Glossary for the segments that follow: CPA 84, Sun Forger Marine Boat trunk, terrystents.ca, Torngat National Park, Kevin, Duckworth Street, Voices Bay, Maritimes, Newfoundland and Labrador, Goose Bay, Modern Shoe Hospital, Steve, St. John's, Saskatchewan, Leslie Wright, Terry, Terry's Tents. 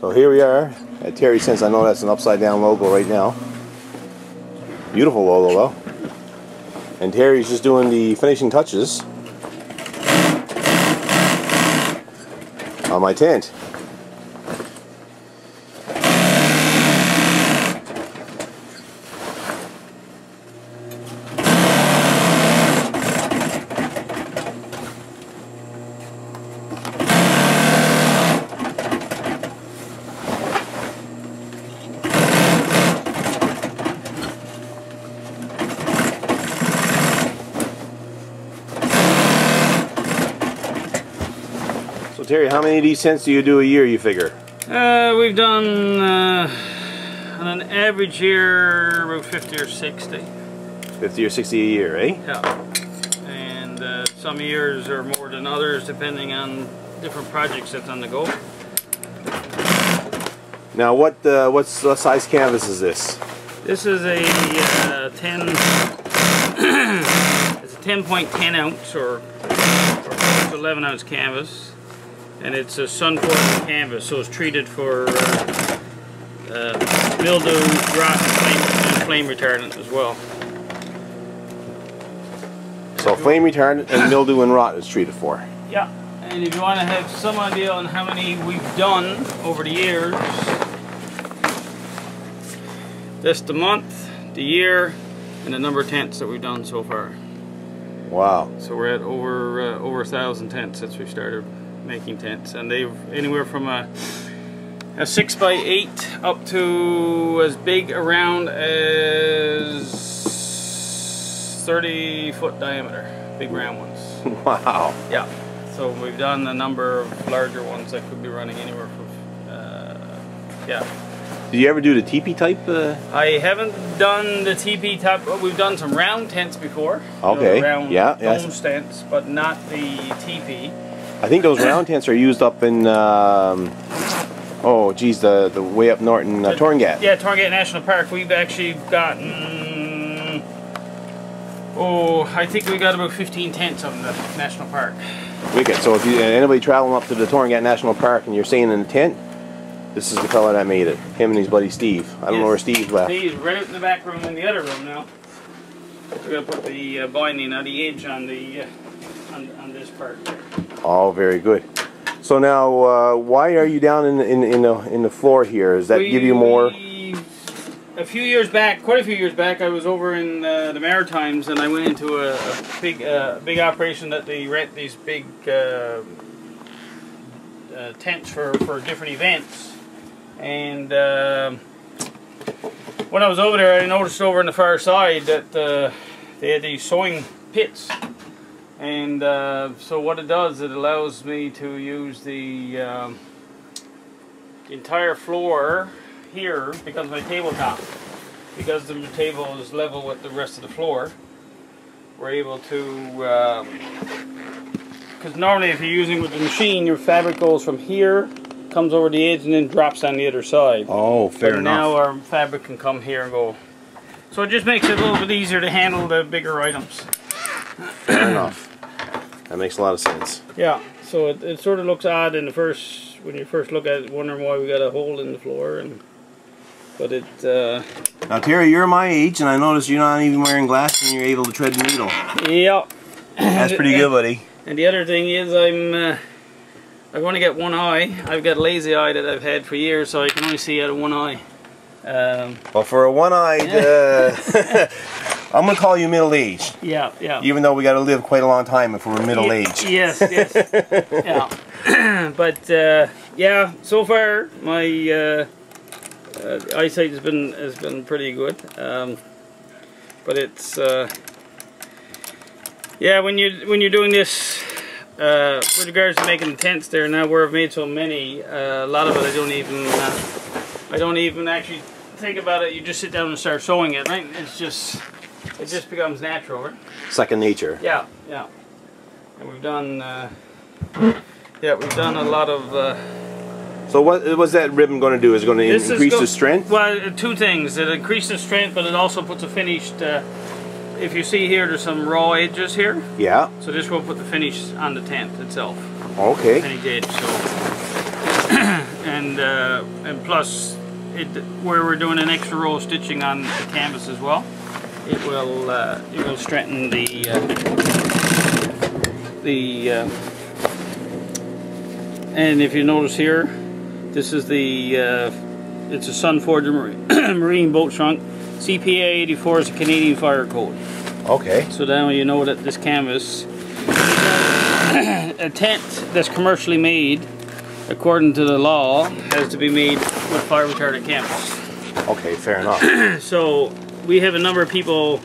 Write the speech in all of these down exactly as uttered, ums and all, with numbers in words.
So here we are at Terry's Tents. I know that's an upside down logo right now. Beautiful logo though. And Terry's just doing the finishing touches on my tent. Terry, how many of these tents do you do a year, you figure? Uh, we've done, uh, on an average year, about fifty or sixty. fifty or sixty a year, eh? Yeah. And uh, some years are more than others, depending on different projects that's on the go. Now, what uh, what's, what size canvas is this? This is a uh, ten, it's a ten point ten ounce or, or eleven ounce canvas. And it's a Sun Forger canvas, so it's treated for uh, uh, mildew, rot, and flame, and flame retardant as well. So flame retardant and mildew and rot is treated for. Yeah, and if you want to have some idea on how many we've done over the years, that's the month, the year, and the number of tents that we've done so far. Wow. So we're at over uh, over a thousand tents since we started making tents, and they've anywhere from a, a six by eight up to as big around as thirty foot diameter, big round ones. Wow. Yeah, so we've done a number of larger ones that could be running anywhere from uh, yeah. Do you ever do the teepee type? Uh... I haven't done the teepee type. Well, we've done some round tents before. Okay. You know, round yeah, yeah. Home tents, but not the teepee. I think those round tents are used up in, um, oh geez, the, the way up north in uh, Torngat. Yeah, Torngat National Park. We've actually gotten, oh, I think we got about fifteen tents up in the National Park. Wicked. So if you, anybody traveling up to the Torngat National Park and you're staying in a tent, this is the fella that made it. Him and his buddy Steve. I don't yes. know where Steve left. He's right out in the back room in the other room now. We're going to put the uh, binding on the edge on, the, uh, on, on this part here. Oh, very good. So now, uh, why are you down in the, in, in the in the floor here? Does that we, give you more? A few years back, quite a few years back, I was over in uh, the Maritimes, and I went into a, a big uh, big operation that they rent these big uh, uh, tents for for different events. And uh, when I was over there, I noticed over on the far side that uh, they had these sewing pits. And uh, so what it does, it allows me to use the um, entire floor here becomes my tabletop. Because the table is level with the rest of the floor, we're able to, because um, normally if you're using with the machine, your fabric goes from here, comes over the edge, and then drops on the other side. Oh, fair but enough. Now our fabric can come here and go. So it just makes it a little bit easier to handle the bigger items. Fair enough. That makes a lot of sense. Yeah, so it, it sort of looks odd in the first when you first look at it, wondering why we got a hole in the floor, and but it. Uh, now, Terry, you're my age, and I notice you're not even wearing glasses, and you're able to tread the needle. Yep. That's pretty good, buddy. And the other thing is, I'm uh, I want to get one eye. I've got a lazy eye that I've had for years, so I can only see out of one eye. Um, well, for a one-eyed. Uh, I'm going to call you middle-aged. Yeah, yeah. Even though we got to live quite a long time if we're middle-aged. Yes, yes. Yeah. But, uh, yeah, so far my uh, uh, eyesight has been has been pretty good. Um, but it's, uh, yeah, when, you, when you're doing this, uh, with regards to making the tents there, now where I've made so many, uh, a lot of it I don't even, uh, I don't even actually think about it. You just sit down and start sewing it, right? It's just... It just becomes natural, right? Second nature. Yeah, yeah. And we've done, uh, yeah, we've done a lot of. Uh, so what was that ribbon going to do? Is it going to increase go the strength? Well, two things. It increases the strength, but it also puts a finished. Uh, if you see here, there's some raw edges here. Yeah. So this will put the finish on the tent itself. Okay. Finished edge. So. and uh, and plus it where we're doing an extra row of stitching on the canvas as well, it will uh, it will strengthen the uh, the uh, and if you notice here, this is the uh, it's a Sun Forger Marine Boat trunk. C P A eighty-four is a Canadian fire code. Okay. So now you know that this canvas, a tent that's commercially made, according to the law, has to be made with fire retardant canvas. Okay, fair enough. So we have a number of people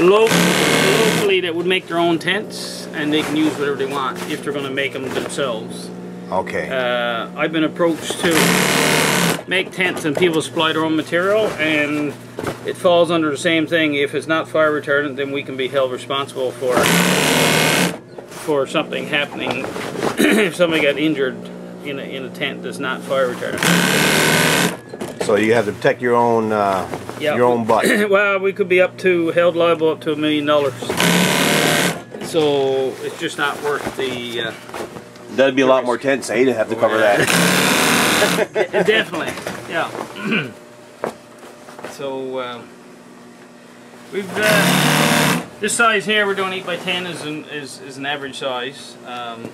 lo locally that would make their own tents, and they can use whatever they want if they're going to make them themselves. Okay. Uh, I've been approached to make tents, and people supply their own material, and it falls under the same thing. If it's not fire retardant, then we can be held responsible for for something happening if somebody got injured in a, in a tent that's not fire retardant. So you have to protect your own uh, yep. your own butt. Well, we could be up to held liable up to a million dollars. So it's just not worth the. Uh, That'd be a lot more tents, eh, to have to cover yeah. that. Definitely, yeah. So uh, we've. Uh, This size here, we're doing eight by ten is an, is, is an average size. Um,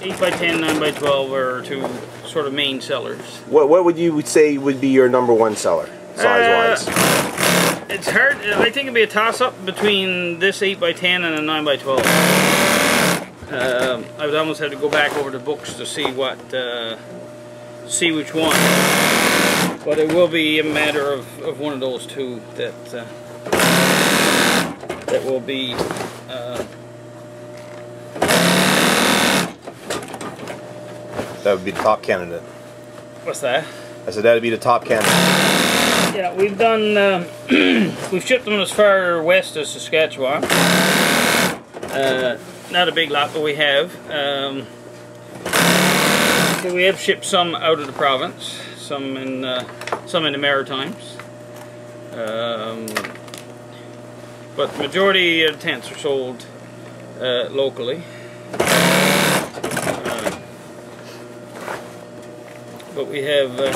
eight by ten, nine by twelve are two sort of main sellers. What, what would you say would be your number one seller, size-wise? Uh, it's hard. I think it'd be a toss-up between this eight by ten and a nine by twelve. Uh, I would almost have to go back over the books to see what, uh, see which one. But it will be a matter of, of one of those two that... Uh, that will be uh, that would be the top candidate. What's that? I said that would be the top candidate. Yeah, we've done uh, we've shipped them as far west as Saskatchewan. Uh, not a big lot, but we have. Um, so we have shipped some out of the province, some in uh, some in the Maritimes. Um, But the majority of tents are sold uh, locally. Uh, but we have, uh,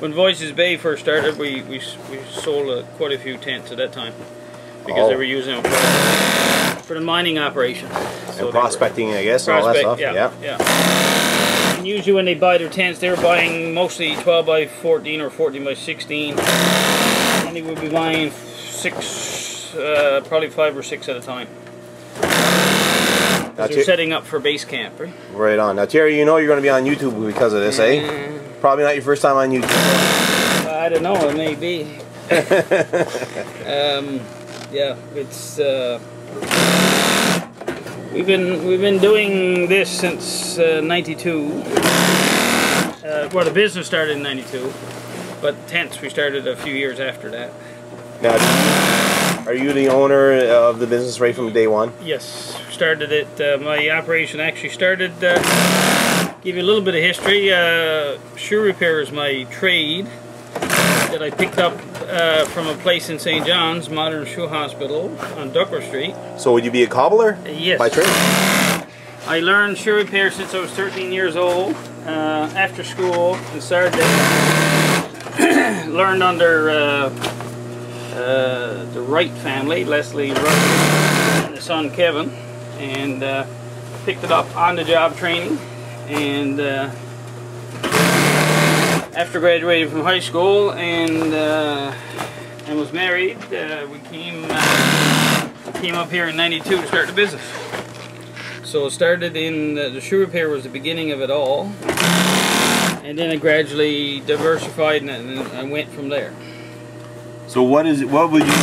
when Voices Bay first started, we we, we sold uh, quite a few tents at that time because oh. they were using them for, for the mining operation. So and prospecting, were, I guess, prospect, and all that stuff. Yeah, yeah. yeah. And usually when they buy their tents, they're buying mostly twelve by fourteen or fourteen by sixteen, and they would be buying six. Uh, probably five or six at a time. They're setting up for base camp, right? Right on. Now, Terry, you know you're going to be on YouTube because of this, eh? Mm. Probably not your first time on YouTube. Uh, I don't know. It may be. um, yeah, it's. Uh, we've been we've been doing this since uh, ninety-two. Uh, well, the business started in ninety-two, but tents we started a few years after that. Now. Are you the owner of the business right from day one? Yes, started it. Uh, my operation actually started. Uh, give you a little bit of history. Uh, shoe repair is my trade that I picked up uh, from a place in Saint John's, Modern Shoe Hospital on Duckworth Street. So would you be a cobbler? Uh, yes. By trade? I learned shoe repair since I was thirteen years old. Uh, after school, and started learned under. Uh, Uh, the Wright family, Leslie Wright and the son Kevin, and uh, picked it up on the job training, and uh, after graduating from high school and uh, and was married, uh, we came uh, came up here in ninety-two to start the business. So it started in uh, the shoe repair was the beginning of it all, and then it gradually diversified and, and, and went from there. So what is it, what would you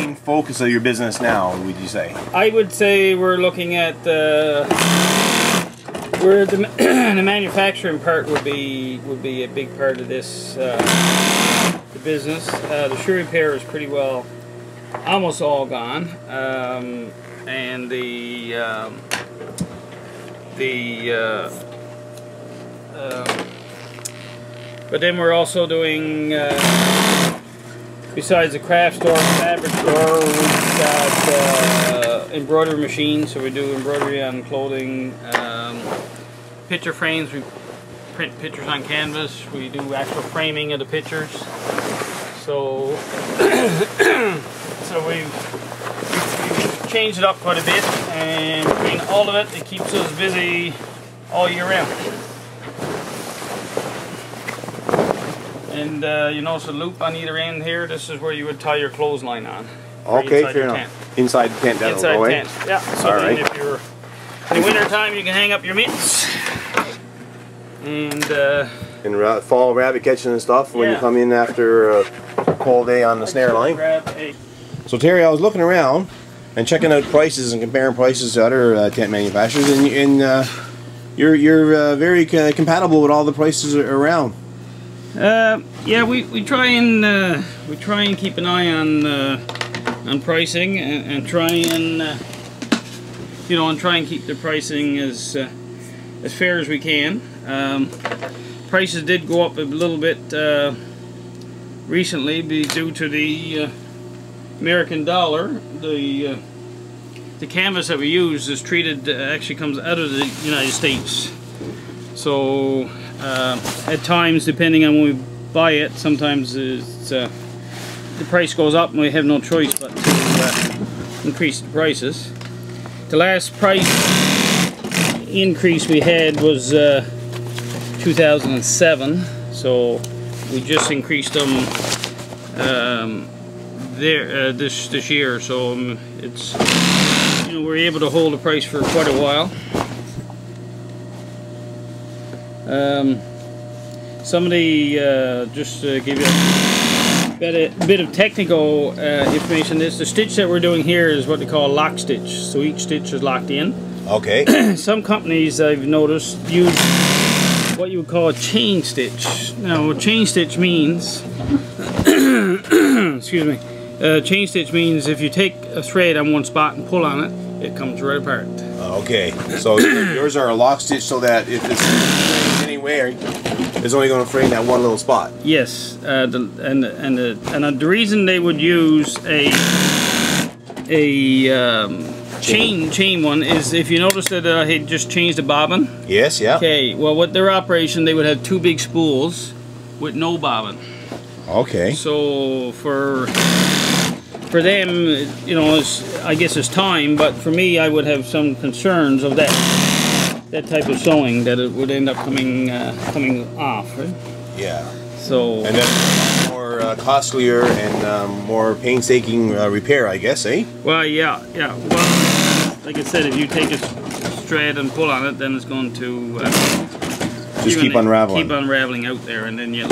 main focus of your business now, would you say? I would say we're looking at uh, where the, the manufacturing part would be would be a big part of this uh, the business. Uh, the shoe repair is pretty well almost all gone, um, and the um, the uh, uh, but then we're also doing. Uh, Besides the craft store, fabric store, we've got uh, embroidery machines, so we do embroidery on clothing, um, picture frames, we print pictures on canvas. We do actual framing of the pictures. So, so we've, we've changed it up quite a bit, and between all of it, it keeps us busy all year round. And uh, you notice a loop on either end here. This is where you would tie your clothesline on. Okay, fair enough. Tent. Inside the tent, that'll inside go away. Tent. Yeah. So all right. If you're in the winter time, you can hang up your mitts. And uh, and ra fall rabbit catching and stuff when yeah. you come in after a cold day on the I snare line. So Terry, I was looking around and checking out prices and comparing prices to other uh, tent manufacturers, and, and uh, you're you're uh, very uh, compatible with all the prices around. Uh, yeah, we, we try and uh, we try and keep an eye on uh, on pricing and, and try and uh, you know and try and keep the pricing as uh, as fair as we can. Um, prices did go up a little bit uh, recently due to the uh, American dollar. The uh, the canvas that we use is treated uh, actually comes out of the United States, so. Uh, at times, depending on when we buy it, sometimes it's, uh, the price goes up and we have no choice but to uh, increase the prices. The last price increase we had was uh, two thousand seven, so we just increased them um, there uh, this this year. So um, it's you know we're able to hold the price for quite a while. Um, somebody uh, just uh, give you a bit of, bit of technical uh, information. This the stitch that we're doing here is what they call a lock stitch. So each stitch is locked in. Okay. Some companies I've noticed use what you would call a chain stitch. Now, a chain stitch means, excuse me, uh, chain stitch means if you take a thread on one spot and pull on it, it comes right apart. Okay. So yours are a lock stitch, so that if it's anywhere, it's only going to frame that one little spot. Yes, uh, the, and and the, and the reason they would use a a um, chain chain one is if you notice that I had just changed the bobbin. Yes. Yeah. Okay. Well, with their operation, they would have two big spools with no bobbin. Okay. So for for them, you know, it's, I guess it's time, but for me, I would have some concerns of that. That type of sewing that it would end up coming uh, coming off, right? Yeah. So. And that's more uh, costlier and um, more painstaking uh, repair, I guess, eh? Well, yeah, yeah. Well, like I said, if you take a thread and pull on it, then it's going to uh, just keep unraveling, keep unraveling out there, and then you,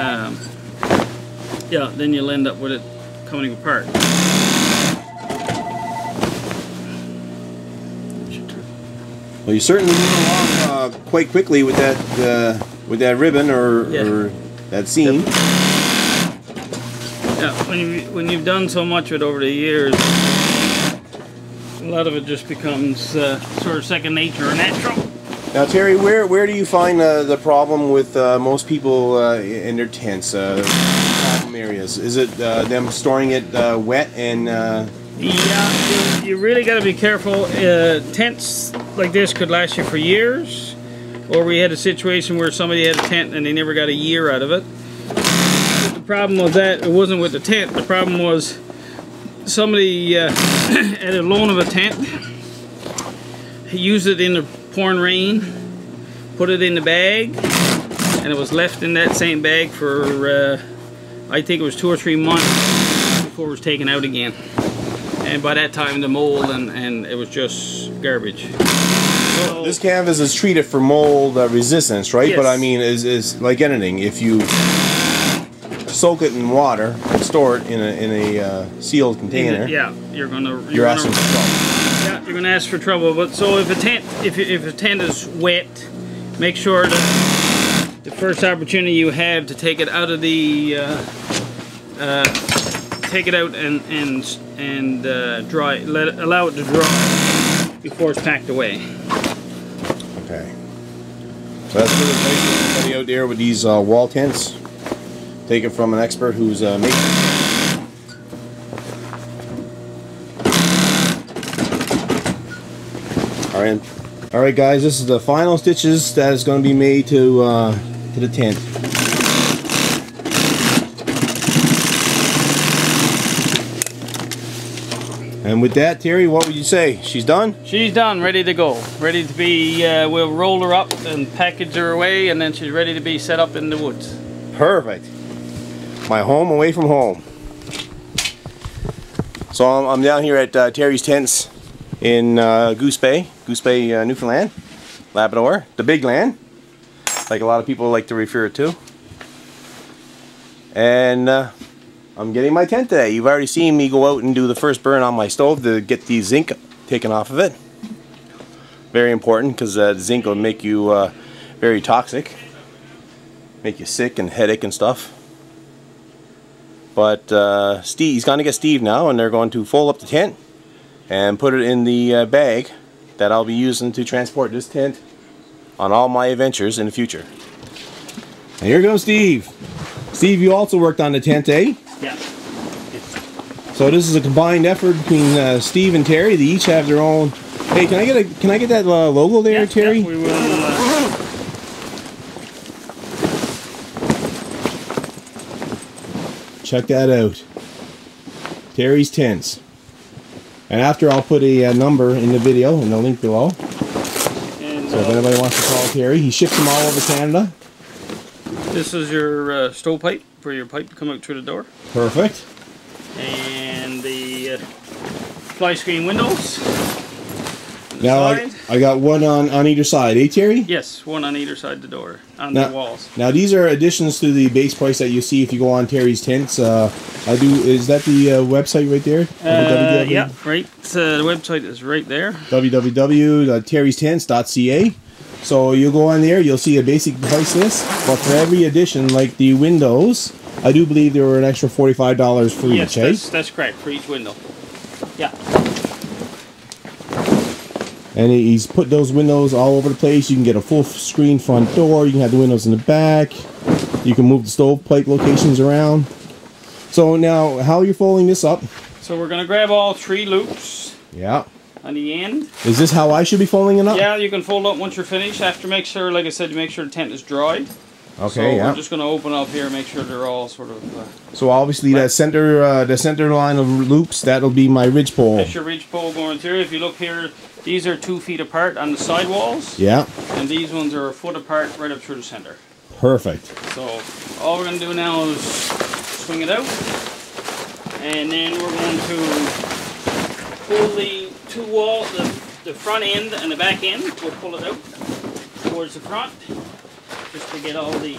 um, yeah, then you'll end up with it coming apart. Well, you certainly move along uh, quite quickly with that uh, with that ribbon or, yeah. or that seam. Yeah, when you when you've done so much of it over the years, a lot of it just becomes uh, sort of second nature or natural. Now, Terry, where where do you find uh, the problem with uh, most people uh, in their tents? Uh, problem areas? Is it uh, them storing it uh, wet and? Uh, Yeah, you really got to be careful. Uh, tents like this could last you for years, or we had a situation where somebody had a tent and they never got a year out of it. But the problem with that, it wasn't with the tent, the problem was somebody uh, had a loan of a tent, he used it in the pouring rain, put it in the bag, and it was left in that same bag for, uh, I think it was two or three months before it was taken out again. And by that time, the mold and, and it was just garbage. So this canvas is treated for mold uh, resistance, right? Yes. But I mean, is is like anything. If you soak it in water and store it in a in a uh, sealed container, it, yeah, you're gonna you're, you're asking for trouble. Yeah, you're gonna ask for trouble. But so if a tent if if a tent is wet, make sure that the first opportunity you have to take it out of the. Uh, uh, Take it out and and and uh, dry. Let it, allow it to dry before it's packed away. Okay. So that's good advice for anybody out there with these uh, wall tents. Take it from an expert who's uh, making it. All right. Alright guys, this is the final stitches that is going to be made to, uh, to the tent. And with that, Terry, what would you say? She's done? She's done, ready to go. Ready to be, uh, we'll roll her up and package her away, and then she's ready to be set up in the woods. Perfect. My home away from home. So I'm, I'm down here at uh, Terry's Tents in uh, Goose Bay, Goose Bay, uh, Newfoundland, Labrador, the big land, like a lot of people like to refer it to. And uh, I'm getting my tent today. You've already seen me go out and do the first burn on my stove to get the zinc taken off of it. Very important, because uh, zinc will make you uh, very toxic, make you sick and headache and stuff. But uh, Steve, he's going to get Steve now, and they're going to fold up the tent and put it in the uh, bag that I'll be using to transport this tent on all my adventures in the future. And here goes Steve. Steve, you also worked on the tent, eh? Yeah. So this is a combined effort between uh, Steve and Terry. They each have their own. Hey, can I get a can I get that uh, logo there, yeah, Terry? Yeah, we will. Uh... Check that out. Terry's Tents. And after, I'll put a uh, number in the video and the link below. And, so uh, if anybody wants to call Terry, he ships them all over Canada. This is your uh, stovepipe for your pipe to come out through the door. Perfect. And the uh, fly screen windows. Now I, I got one on, on either side, eh Terry? Yes, one on either side of the door, on now, the walls. Now these are additions to the base price that you see if you go on Terry's Tents. Uh, I do. Is that the uh, website right there? Uh, yeah, right. Uh, the website is right there. w w w dot terry's tents dot c a. So you'll go on there, you'll see a basic price list, but for every addition, like the windows, I do believe there were an extra forty-five dollars for yes, each, eh? Yes, that's, that's correct, for each window. Yeah. And he's put those windows all over the place. You can get a full screen front door. You can have the windows in the back. You can move the stovepipe locations around. So now, how are you folding this up? So we're going to grab all three loops. Yeah. On the end. Is this how I should be folding it up? Yeah, you can fold up once you're finished. After, make sure, like I said, you make sure the tent is dried. Okay. So yeah. We're just going to open up here and make sure they're all sort of. Uh, so obviously right. that center, uh, the center line of loops, that'll be my ridge pole. That's your ridge pole going through. If you look here. These are two feet apart on the side walls. Yeah. And these ones are a foot apart right up through the center. Perfect. So all we're going to do now is swing it out. And then we're going to pull the two walls, the, the front end and the back end. We'll pull it out towards the front just to get all the...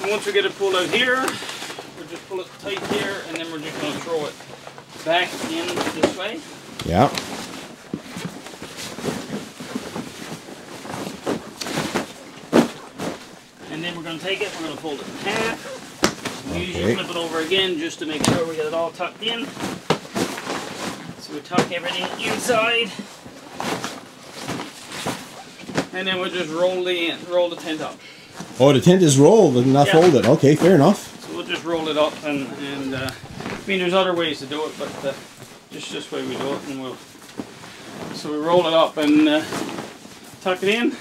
And once we get it pulled out here, we'll just pull it tight here and then we're just going to throw it back in this way. Yeah. And then we're going to take it, we're going to fold it in half. Okay. Usually flip it over again just to make sure we get it all tucked in. So we tuck everything inside. And then we'll just roll the, roll the tent up. Oh, the tent is rolled and not yeah. folded. Okay, fair enough. So we'll just roll it up and... and uh, I mean, there's other ways to do it, but uh, just this way we do it, and we'll so we roll it up and uh, tuck it in, and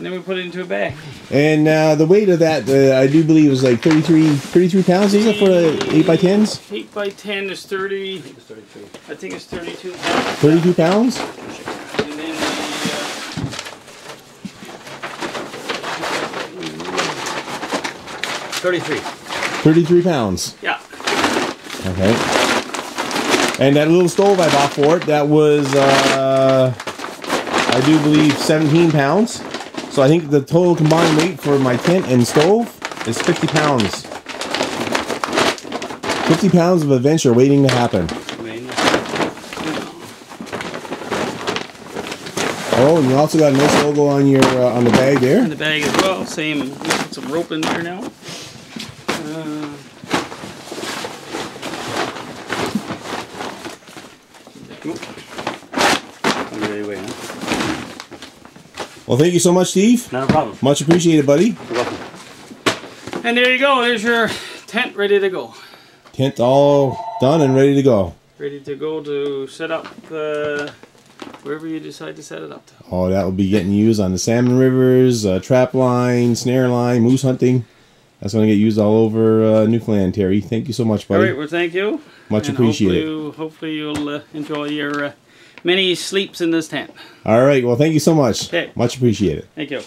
then we put it into a bag. And uh, the weight of that, uh, I do believe, is like thirty-three, thirty-three pounds. Is it for the eight by tens? Eight by ten is thirty. I think it's thirty-two. I think it's thirty-two pounds. Thirty-two pounds. And then the, uh, thirty-three. Thirty-three pounds. Yeah. Okay. And that little stove I bought for it, that was, uh, I do believe, seventeen pounds. So I think the total combined weight for my tent and stove is fifty pounds. fifty pounds of adventure waiting to happen. Oh, and you also got a nice logo on your uh, on the bag there. On the bag as well. Same. Put some rope in there now. Uh, Well, thank you so much, Steve. Not a problem. Much appreciated, buddy. You're welcome. And there you go. There's your tent ready to go. Tent all done and ready to go. ready to go to set up uh, wherever you decide to set it up to. Oh, that will be getting used on the salmon rivers, uh, trap line, snare line, moose hunting. That's going to get used all over uh, Newfoundland, Terry. Thank you so much, buddy. All right, well, thank you. Much and appreciated. Hopefully, you, hopefully you'll uh, enjoy your uh, many sleeps in this tent. All right, well, thank you so much. Okay. Much appreciated. Thank you.